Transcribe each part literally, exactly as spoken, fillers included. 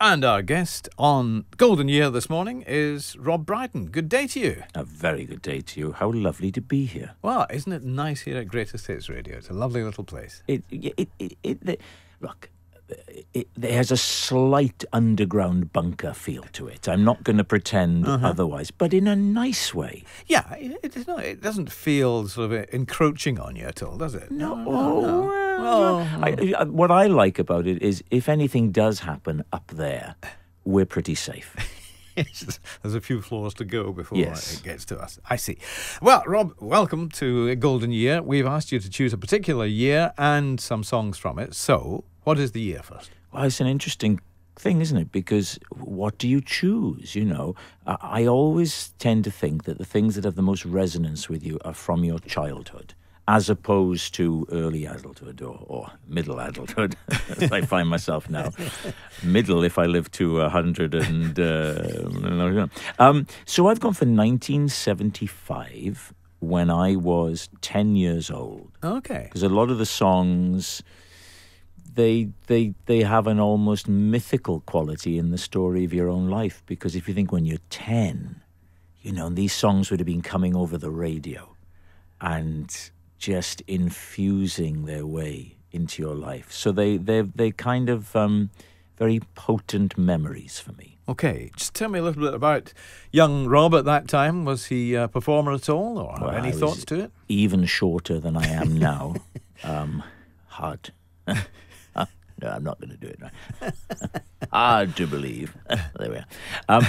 And our guest on Golden Year this morning is Rob Brydon. Good day to you. A very good day to you. How lovely to be here. Well, isn't it nice here at Greatest Hits Radio? It's a lovely little place. It, it, it, it, it look, it, it has a slight underground bunker feel to it. I'm not going to pretend uh-huh. otherwise, but in a nice way. Yeah, it, it's not, it doesn't feel sort of encroaching on you at all, does it? No. no, no, no. Oh. I, I, what I like about it is if anything does happen up there, we're pretty safe. There's a few floors to go before yes. it gets to us. I see. Well, Rob, welcome to Golden Year. We've asked you to choose a particular year and some songs from it. So, what is the year first? Well, it's an interesting thing, isn't it? Because what do you choose, you know? I, I always tend to think that the things that have the most resonance with you are from your childhood, as opposed to early adulthood or, or middle adulthood, as I find myself now. Middle, if I live to a hundred and... Uh, um, so I've gone for nineteen seventy-five, when I was ten years old. Okay. Because a lot of the songs, they, they, they have an almost mythical quality in the story of your own life, because if you think when you're ten, you know, these songs would have been coming over the radio, and just infusing their way into your life. So they, they're, they're kind of um, very potent memories for me. Okay. Just tell me a little bit about young Rob at that time. Was he a performer at all, or well, any thoughts to it? Even shorter than I am now. um, hard. No, I'm not going to do it now. Hard to believe. There we are. Um,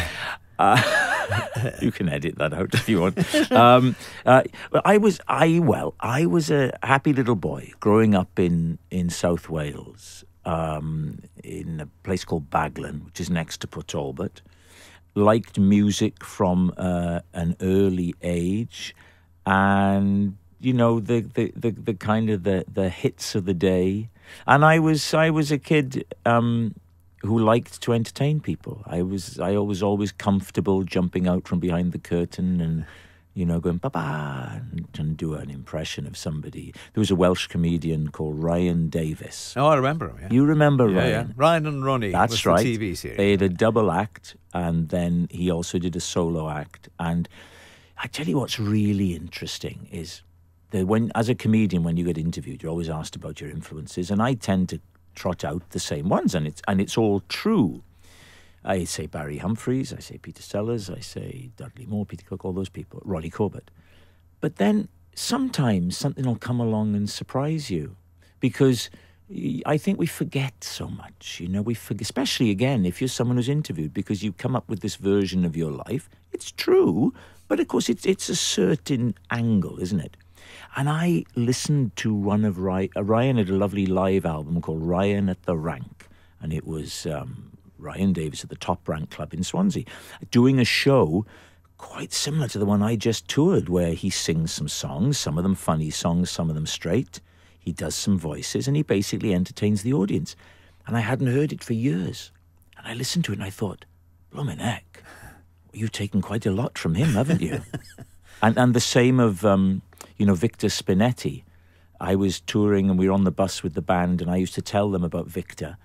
Uh, you can edit that out if you want. Um, uh, I was, I well, I was a happy little boy growing up in in South Wales, um, in a place called Baglan, which is next to Port Talbot. Liked music from uh, an early age, and you know the the, the the kind of the the hits of the day. And I was I was a kid. Um, who liked to entertain people. I was I was always comfortable jumping out from behind the curtain and, you know, going, ba-ba, and, and do an impression of somebody. There was a Welsh comedian called Ryan Davies. Oh, I remember him, yeah. You remember yeah, Ryan? Yeah. Ryan and Ronnie. That's was right. The T V series. They had a double act, and then he also did a solo act. And I tell you what's really interesting is that when, as a comedian, when you get interviewed, you're always asked about your influences, and I tend to trot out the same ones, and it's and it's all true. I say Barry Humphries, I say Peter Sellers, I say Dudley Moore, Peter Cook, all those people, Ronnie Corbett. But then sometimes something will come along and surprise you, because I think we forget so much. You know, we forget, especially again if you're someone who's interviewed, because you come up with this version of your life. It's true, but of course it's it's a certain angle, isn't it? And I listened to one of Ryan, Ryan had a lovely live album called Ryan at the Rank. And it was um, Ryan Davies at the Top Rank Club in Swansea, doing a show quite similar to the one I just toured, where he sings some songs, some of them funny songs, some of them straight. He does some voices, and he basically entertains the audience. And I hadn't heard it for years. And I listened to it and I thought, blimmin' heck, you've taken quite a lot from him, haven't you? and, and the same of... Um, You know, Victor Spinetti. I was touring and we were on the bus with the band, and I used to tell them about Victor.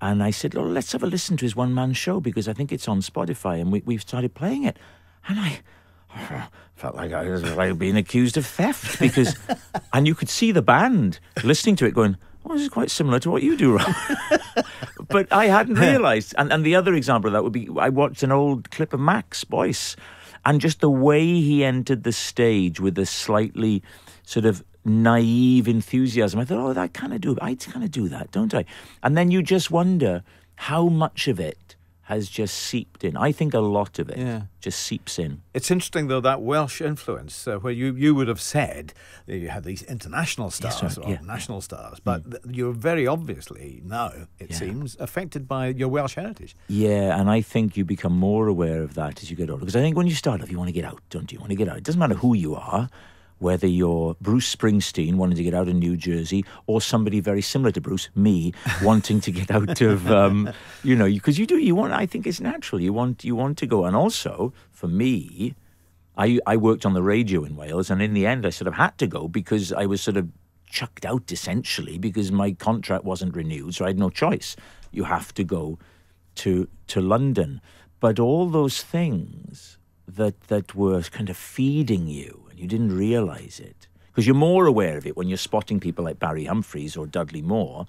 And I said, well, let's have a listen to his one-man show, because I think it's on Spotify, and we, we've started playing it. And I oh, felt like I was like being accused of theft, because... and you could see the band listening to it going, oh, this is quite similar to what you do, Rob. But I hadn't realised. And, and the other example of that would be, I watched an old clip of Max Boyce, and just the way he entered the stage with a slightly sort of naive enthusiasm, I thought, oh, I kind of do, I kind of do that, don't I? And then you just wonder how much of it has just seeped in. I think a lot of it yeah. just seeps in. It's interesting, though, that Welsh influence, uh, where you, you would have said that you had these international stars yes, right. or yeah. national stars, but mm. you're very obviously now, it yeah. seems, affected by your Welsh heritage. Yeah, and I think you become more aware of that as you get older. Because I think when you start off, you want to get out, don't you? You want to get out. It doesn't matter who you are, whether you're Bruce Springsteen wanting to get out of New Jersey, or somebody very similar to Bruce, me, wanting to get out of, um, you know, because you do, you want, I think it's natural. You want, you want to go. And also, for me, I, I worked on the radio in Wales, and in the end I sort of had to go, because I was sort of chucked out, essentially, because my contract wasn't renewed, so I had no choice. You have to go to to London. But all those things that that were kind of feeding you, and you didn't realise it, because you're more aware of it when you're spotting people like Barry Humphries or Dudley Moore,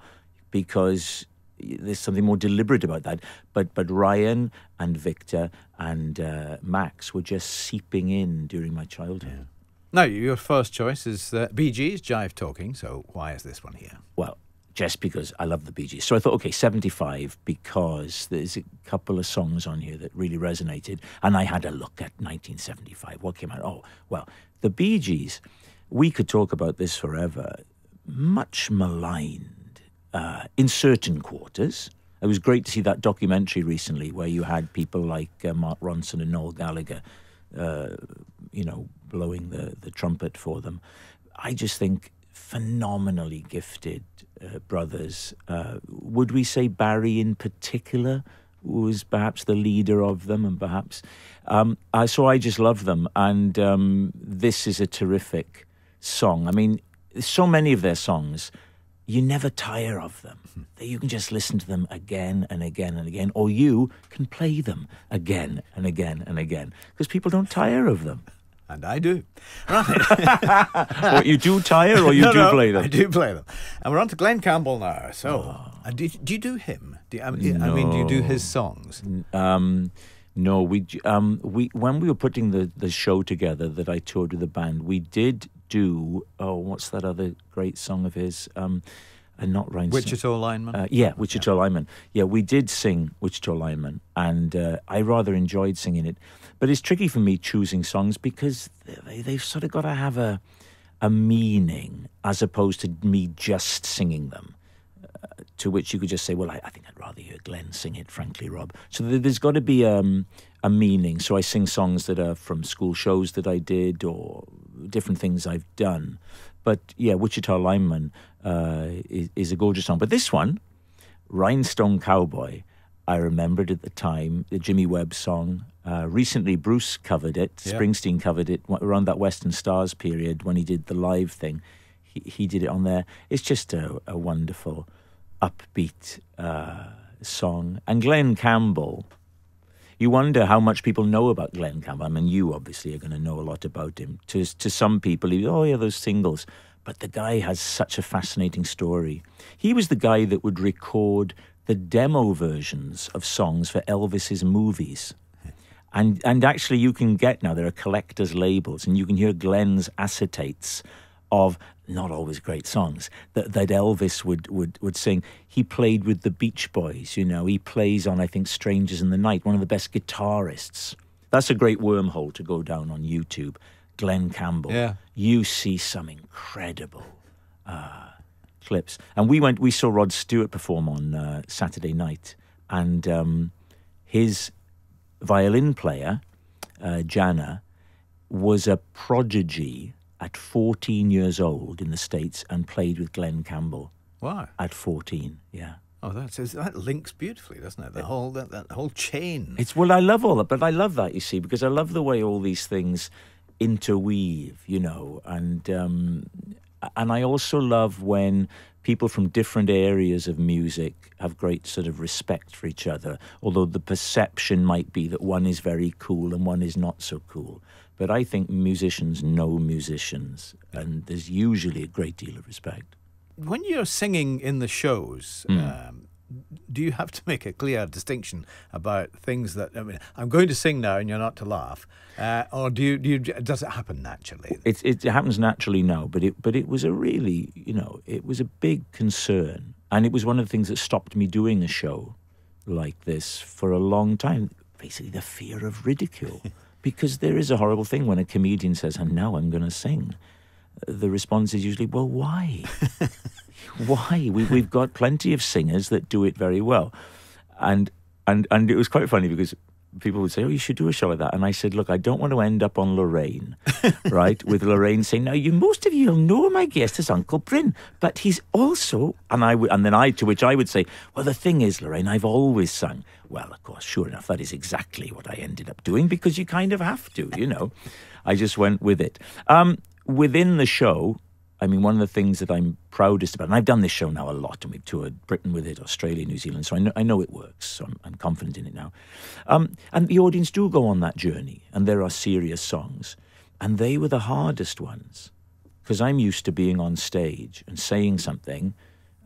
because there's something more deliberate about that. But but Ryan and Victor and uh, Max were just seeping in during my childhood. Yeah. Now, your first choice is uh, Bee Gees, Jive Talking, so why is this one here? Well, just because I love the Bee Gees. So I thought, okay, seventy-five, because there's a couple of songs on here that really resonated, and I had a look at nineteen seventy-five. What came out? Oh, well, the Bee Gees, we could talk about this forever, much maligned uh, in certain quarters. It was great to see that documentary recently where you had people like uh, Mark Ronson and Noel Gallagher, uh, you know, blowing the, the trumpet for them. I just think phenomenally gifted uh, brothers. Uh, would we say Barry in particular was perhaps the leader of them, and perhaps... Um, I, so I just love them, and um, this is a terrific song. I mean, so many of their songs, you never tire of them. Mm-hmm. You can just listen to them again and again and again, or you can play them again and again and again, because people don't tire of them. And I do. Right. What, you do tire or you no, do no, play them? I do play them. And we're on to Glen Campbell now. So, oh. do, do you do him? Do you, I, mean, no. I mean, do you do his songs? Um, no, we, um, we when we were putting the, the show together that I toured with the band, we did do, oh, what's that other great song of his? Um, and not Rhinestone. Wichita Lineman? Uh, yeah, Wichita yeah. Lineman. Yeah, we did sing Wichita Lineman, and uh, I rather enjoyed singing it. But it's tricky for me choosing songs because they, they've sort of got to have a a meaning as opposed to me just singing them, uh, to which you could just say, well, I, I think I'd rather hear Glenn sing it, frankly, Rob. So th there's got to be um, a meaning. So I sing songs that are from school shows that I did or different things I've done. But, yeah, Wichita Lineman uh, is, is a gorgeous song. But this one, Rhinestone Cowboy, I remembered at the time, the Jimmy Webb song. Uh, recently, Bruce covered it. Yeah. Springsteen covered it around that Western Stars period when he did the live thing. He, he did it on there. It's just a, a wonderful, upbeat uh, song. And Glen Campbell, you wonder how much people know about Glen Campbell. I mean, you obviously are going to know a lot about him. To, to some people, he, oh, yeah, those singles. But the guy has such a fascinating story. He was the guy that would record the demo versions of songs for Elvis's movies. And and actually you can get now, there are collector's labels, and you can hear Glen's acetates of not always great songs that, that Elvis would, would, would sing. He played with the Beach Boys, you know. He plays on, I think, Strangers in the Night, one of the best guitarists. That's a great wormhole to go down on YouTube. Glen Campbell. Yeah. You see some incredible uh, clips. And we went, we saw Rod Stewart perform on uh, Saturday night, and um, his... violin player, uh, Janna, was a prodigy at fourteen years old in the States and played with Glen Campbell. Wow. At fourteen, yeah. Oh, that that links beautifully, doesn't it? The whole that, that whole chain. It's well, I love all that, but I love that, you see, because I love the way all these things interweave, you know, and um, and I also love when people from different areas of music have great sort of respect for each other, although the perception might be that one is very cool and one is not so cool. But I think musicians know musicians, and there's usually a great deal of respect. When you're singing in the shows, mm. um, do you have to make a clear distinction about things that, I mean, I'm going to sing now and you're not to laugh, uh, or do you, do you, does it happen naturally? It, it happens naturally, no, but it, but it was a really, you know, it was a big concern. And it was one of the things that stopped me doing a show like this for a long time, basically the fear of ridicule, because there is a horrible thing when a comedian says, and now I'm going to sing. The response is usually, well, why? Why? We, we've got plenty of singers that do it very well. And, and, and it was quite funny because people would say, oh, you should do a show like that. And I said, look, I don't want to end up on Lorraine, right? With Lorraine saying, now, you, most of you will know my guest is Uncle Bryn, but he's also... And, I w and then I, to which I would say, well, the thing is, Lorraine, I've always sung. Well, of course, sure enough, that is exactly what I ended up doing because you kind of have to, you know. I just went with it. Um, within the show... I mean, one of the things that I'm proudest about, and I've done this show now a lot, and we've toured Britain with it, Australia, New Zealand, so I know, I know it works, so I'm, I'm confident in it now. Um, and the audience do go on that journey, and there are serious songs, and they were the hardest ones, because I'm used to being on stage and saying something,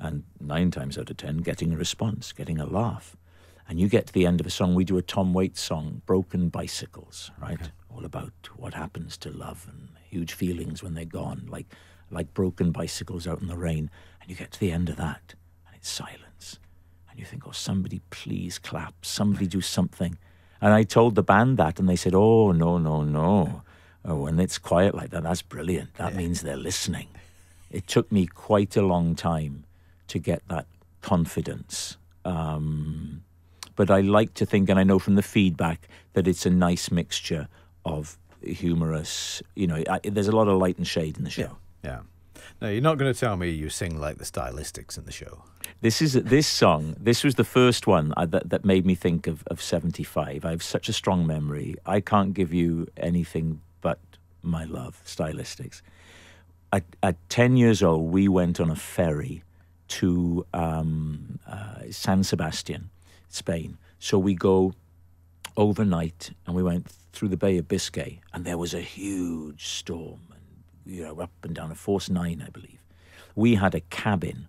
and nine times out of ten, getting a response, getting a laugh. And you get to the end of a song, we do a Tom Waits song, Broken Bicycles, right? Okay. All about what happens to love and huge feelings when they're gone, like... like broken bicycles out in the rain, and you get to the end of that, and it's silence. And you think, oh, somebody please clap, somebody do something. And I told the band that, and they said, oh, no, no, no. Oh, when it's quiet like that, that's brilliant. That yeah. means they're listening. It took me quite a long time to get that confidence. Um, but I like to think, and I know from the feedback, that it's a nice mixture of humorous, you know, I, there's a lot of light and shade in the show. Yeah. Yeah. No, you're not going to tell me you sing like the Stylistics in the show. This is this song. This was the first one I, that, that made me think of, of seventy-five. I have such a strong memory. I can't give you anything but my love, Stylistics. At, at ten years old, we went on a ferry to um, uh, San Sebastian, Spain. So we go overnight, and we went through the Bay of Biscay, and there was a huge storm. You know, up and down, a force nine, I believe. We had a cabin,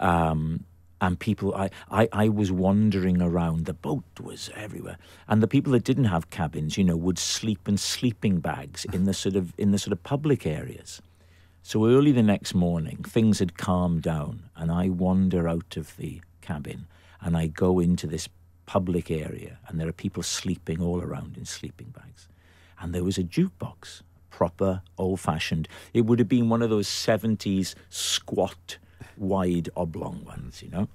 um, and people, I, I, I was wandering around, the boat was everywhere. And the people that didn't have cabins, you know, would sleep in sleeping bags in the sort of, in the sort of public areas. So early the next morning, things had calmed down, and I wander out of the cabin, and I go into this public area, and there are people sleeping all around in sleeping bags. And there was a jukebox. Proper, old-fashioned. It would have been one of those seventies squat, wide, oblong ones, you know?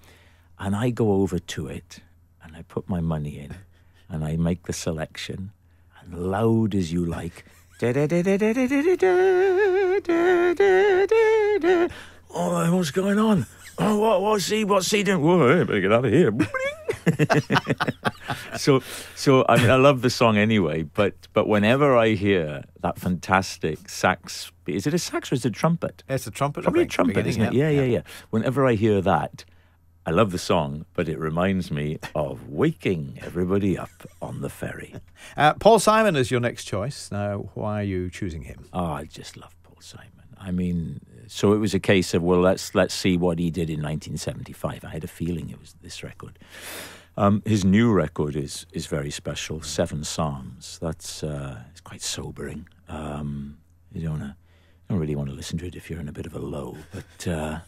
And I go over to it, and I put my money in, and I make the selection, and loud as you like, oh, what's going on? Oh, what, what's he, what's he doing? Whoa, hey, better get out of here. so, so I mean, I love the song anyway. But, but whenever I hear that fantastic sax, is it a sax or is it a trumpet? It's a trumpet. Probably I think, a trumpet, isn't it? Yeah, yeah, yeah, yeah. Whenever I hear that, I love the song, but it reminds me of waking everybody up on the ferry. Uh, Paul Simon is your next choice. Now, why are you choosing him? Oh, I just love Paul Simon. I mean, so it was a case of, well, let's let's see what he did in nineteen seventy-five. I had a feeling it was this record. Um, his new record is is very special, Seven Psalms. That's uh, it's quite sobering. Um, you don't wanna, you don't really want to listen to it if you're in a bit of a low. But uh,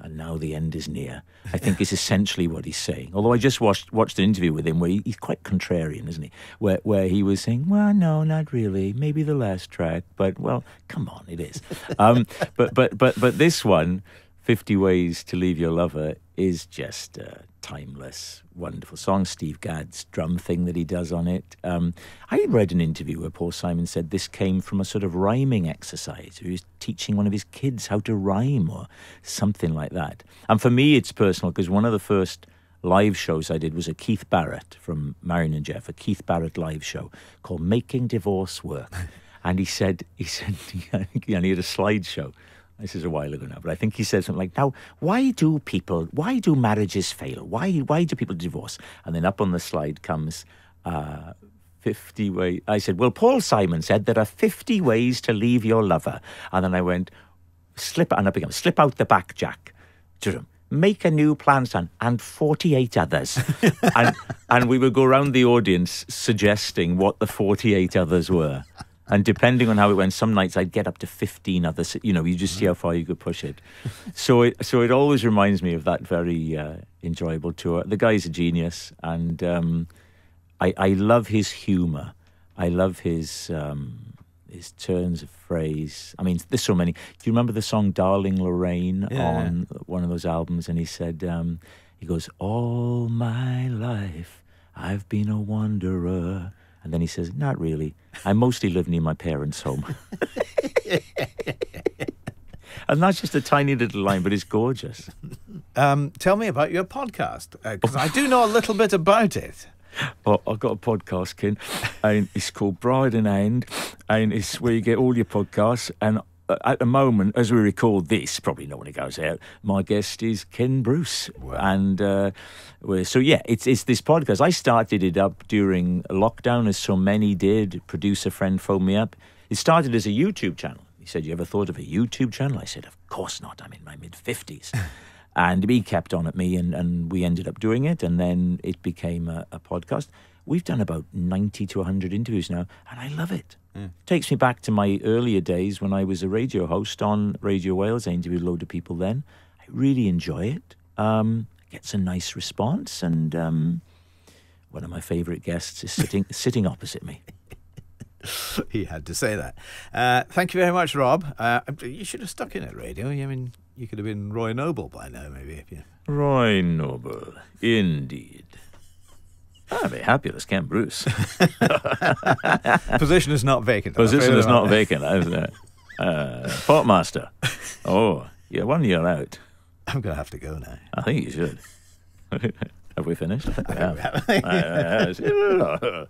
and now the end is near, I think is essentially what he's saying. Although I just watched watched an interview with him where he, he's quite contrarian, isn't he? Where where he was saying, well, no, not really. Maybe the last track, but well, come on, it is. Um, but but but but this one, fifty Ways to Leave Your Lover, is just a timeless, wonderful song. Steve Gadd's drum thing that he does on it. Um, I read an interview where Paul Simon said this came from a sort of rhyming exercise. He was teaching one of his kids how to rhyme or something like that. And for me, it's personal because one of the first live shows I did was a Keith Barrett from Marion and Jeff, a Keith Barrett live show called Making Divorce Work. And he said, he said, and he had a slideshow. This is a while ago now, but I think he said something like, now, why do people, why do marriages fail? Why why do people divorce? And then up on the slide comes uh, fifty ways. I said, well, Paul Simon said there are fifty ways to leave your lover. And then I went, slip, and up again, slip out the back, Jack. Make a new plan, son, and forty-eight others. and, and we would go around the audience suggesting what the forty-eight others were. And depending on how it went, some nights I'd get up to fifteen others. You know, you just see how far you could push it. So it, so it always reminds me of that very uh, enjoyable tour. The guy's a genius, and um, I, I love his humour. I love his um, his turns of phrase. I mean, there's so many. Do you remember the song "Darling Lorraine" yeah. on one of those albums? And he said, um, he goes, "All my life I've been a wanderer." And then he says, not really. I mostly live near my parents' home. And that's just a tiny little line, but it's gorgeous. Um, tell me about your podcast, because uh, I do know a little bit about it. Oh, I've got a podcast, Ken, and it's called Bride and End, and it's where you get all your podcasts. And at the moment, as we record this, probably not when it goes out, my guest is Ken Bruce. Wow. And uh, we're, so, yeah, it's it's this podcast. I started it up during lockdown, as so many did. Producer friend phoned me up. It started as a YouTube channel. He said, you ever thought of a YouTube channel? I said, of course not. I'm in my mid fifties. And he kept on at me, and, and we ended up doing it, and then it became a, a podcast. We've done about ninety to a hundred interviews now, and I love it. Mm. It takes me back to my earlier days when I was a radio host on Radio Wales. I interviewed a load of people then. I really enjoy it. Um, it gets a nice response, and um, one of my favourite guests is sitting sitting opposite me. He had to say that. Uh, thank you very much, Rob. Uh, you should have stuck in at radio. I mean, you could have been Roy Noble by now, maybe. If you... Roy Noble, indeed. I'd be happy with Ken Bruce. Position is not vacant. Position is not vacant, isn't it? Uh, Portmaster. Oh, you're one year out. I'm going to have to go now. I think you should. Have we finished? I think I we have. have.